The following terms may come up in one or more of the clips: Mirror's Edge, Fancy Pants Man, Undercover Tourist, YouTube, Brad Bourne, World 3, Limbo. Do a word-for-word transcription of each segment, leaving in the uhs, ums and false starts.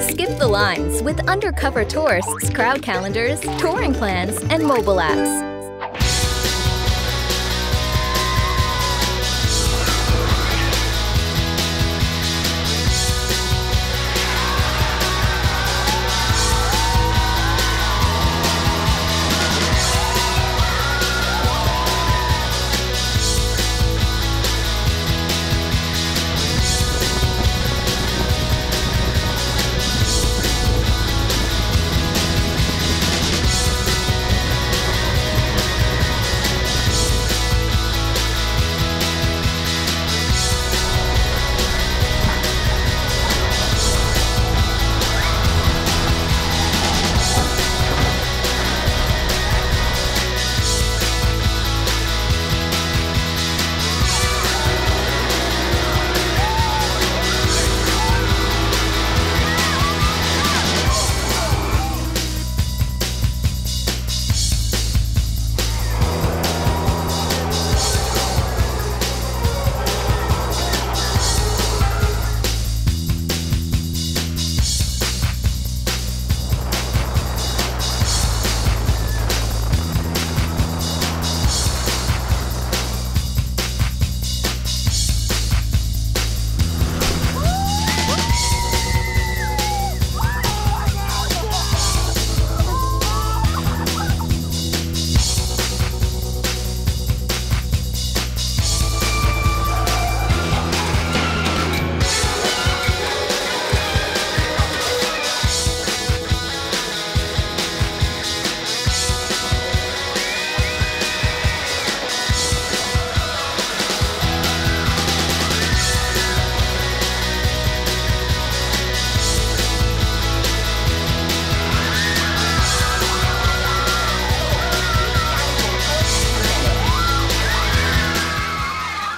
Skip the lines with Undercover Tourist's crowd calendars, touring plans, and mobile apps.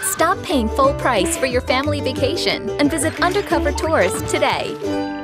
Stop paying full price for your family vacation and visit Undercover Tourist today.